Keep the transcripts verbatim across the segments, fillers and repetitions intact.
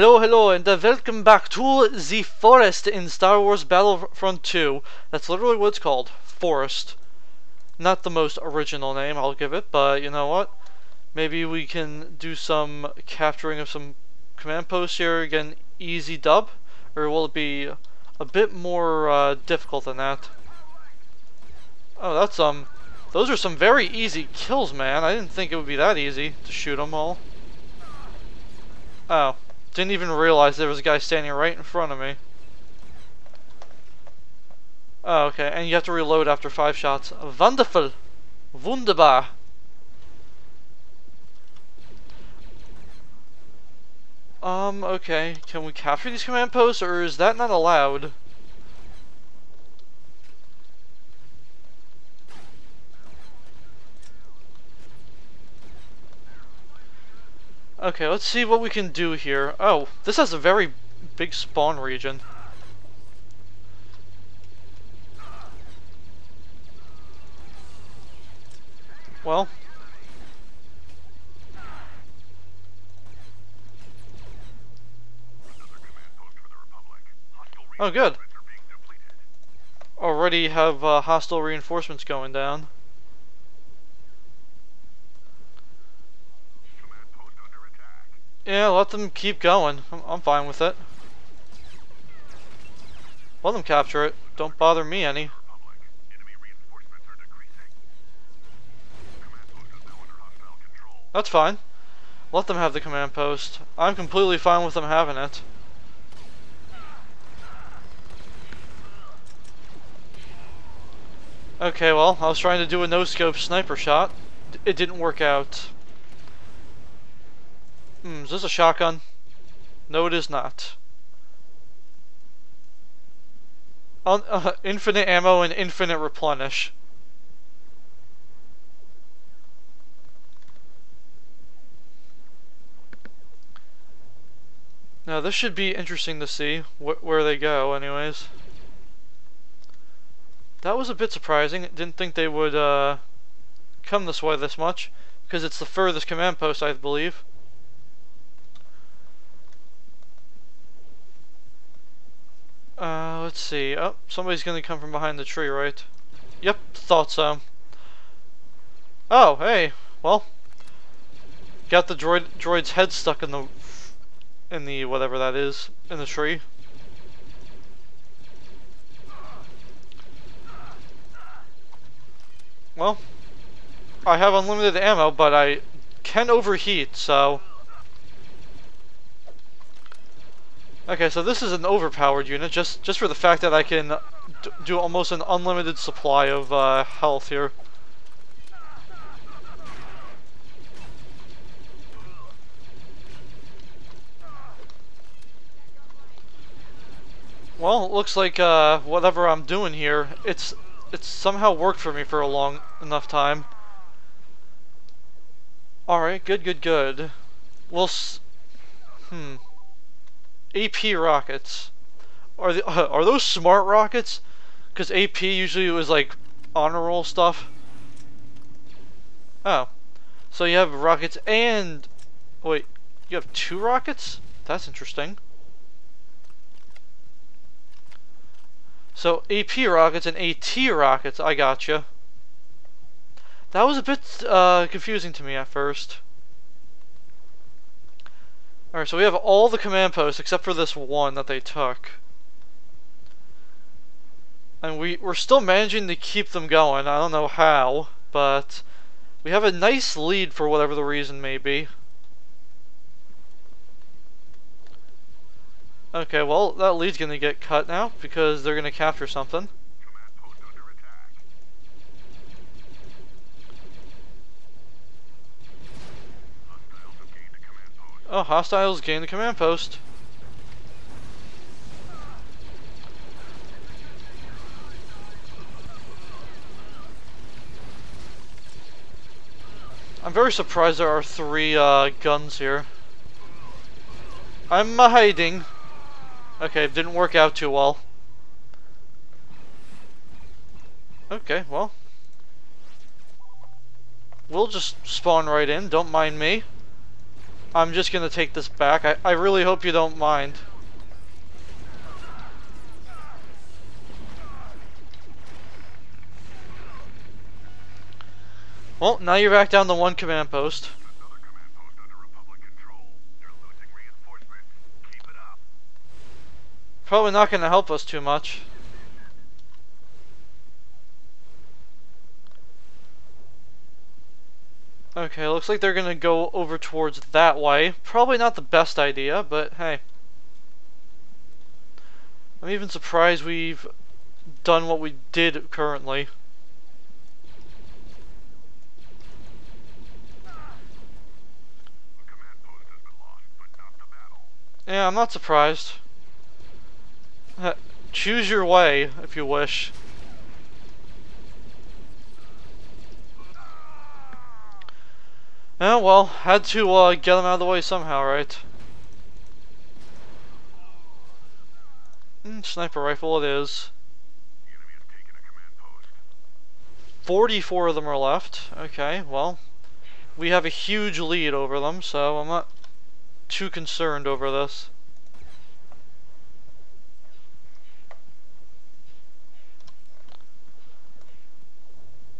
Hello, hello, and uh, welcome back to the forest in Star Wars Battlefront two. That's literally what it's called, forest. Not the most original name, I'll give it, but you know what? Maybe we can do some capturing of some command posts here. Again, easy dub, or will it be a bit more uh, difficult than that? Oh, that's um, those are some very easy kills, man. I didn't think it would be that easy to shoot them all. Oh. Didn't even realize there was a guy standing right in front of me. Oh, okay, and you have to reload after five shots. Wonderful! Wunderbar! Um, okay, can we capture these command posts, or is that not allowed? Okay, let's see what we can do here. Oh, this has a very big spawn region. Well. Oh, good. Already have uh, hostile reinforcements going down. Yeah, let them keep going. I'm, I'm fine with it. Let them capture it. Don't bother me any. That's fine. Let them have the command post. I'm completely fine with them having it. Okay, well, I was trying to do a no-scope sniper shot. It didn't work out. Hmm, is this a shotgun? No, it is not. Un uh, infinite ammo and infinite replenish. Now, this should be interesting to see wh where they go, anyways. That was a bit surprising. Didn't think they would uh, come this way this much, because it's the furthest command post, I believe. Uh, let's see. Oh, somebody's gonna come from behind the tree, right? Yep, thought so. Oh, hey. Well, got the droid droid's head stuck in the in the whatever that is in the tree. Well, I have unlimited ammo, but I can overheat, so. Okay, so this is an overpowered unit, just just for the fact that I can d do almost an unlimited supply of uh, health here. Well, it looks like uh, whatever I'm doing here, it's it's somehow worked for me for a long enough time. All right, good, good, good. We'll. S hmm. A P rockets. Are the uh, are those smart rockets? Because A P usually was like honor roll stuff. Oh, so you have rockets and wait, you have two rockets? That's interesting. So A P rockets and AT rockets. I gotcha. That was a bit uh, confusing to me at first. Alright, so we have all the command posts except for this one that they took. And we, we're still managing to keep them going. I don't know how, but we have a nice lead for whatever the reason may be. Okay, well, that lead's going to get cut now because they're going to capture something. Oh, hostiles gain the command post. I'm very surprised there are three uh, guns here. I'm hiding. Okay, it didn't work out too well. Okay, well. We'll just spawn right in, don't mind me. I'm just gonna take this back. I, I really hope you don't mind. Well, now you're back down to one command post. Another command post under Republic control. They're losing reinforcements. Keep it up. Probably not gonna help us too much. Okay, looks like they're gonna go over towards that way. Probably not the best idea, but hey. I'm even surprised we've done what we did currently. The command post has been lost, but not the battle. Yeah, I'm not surprised. Choose your way, if you wish. Yeah, well, had to uh, get them out of the way somehow, right? Mm, sniper rifle it is. The enemy has taken a command post. forty-four of them are left. Okay, well, we have a huge lead over them, so I'm not too concerned over this.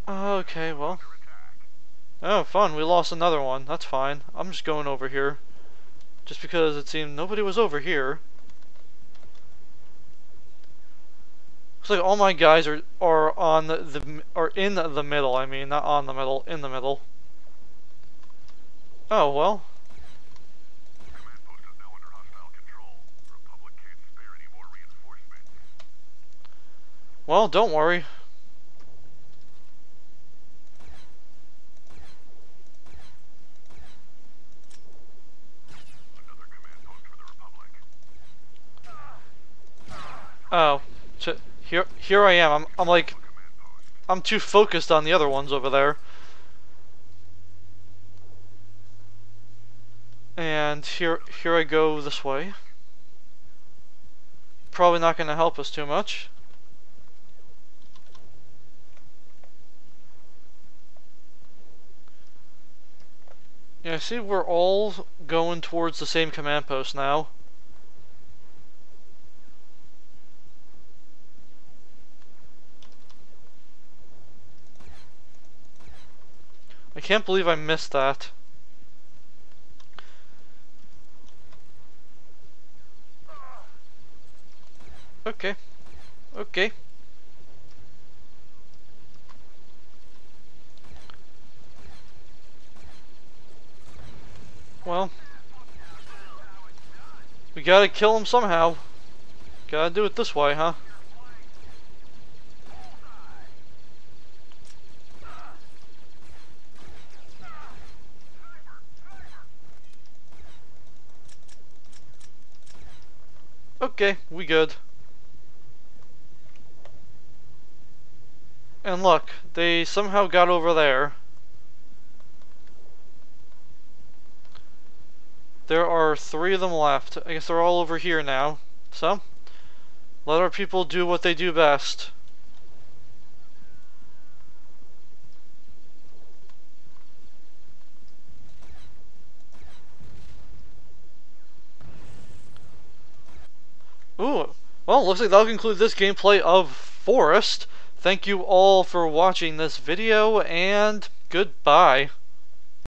Okay, well. Oh, fun, we lost another one. That's fine. I'm just going over here. Just because it seemed nobody was over here. Looks like all my guys are, are on the, the are in the middle, I mean, not on the middle, in the middle. Oh well. The command post is now under hostile control. The Republic can't spare any more reinforcements. Well, don't worry. Oh, so here, here I am. I'm, I'm like, I'm too focused on the other ones over there. And here, here I go this way. Probably not going to help us too much. Yeah, see, we're all going towards the same command post now. I can't believe I missed that. Okay. Okay. Well. We gotta kill him somehow. Gotta do it this way, huh? Okay, we good. And look, they somehow got over there. There are three of them left. I guess they're all over here now. So, let our people do what they do best. Ooh, well, looks like that'll conclude this gameplay of Forest. Thank you all for watching this video, and goodbye.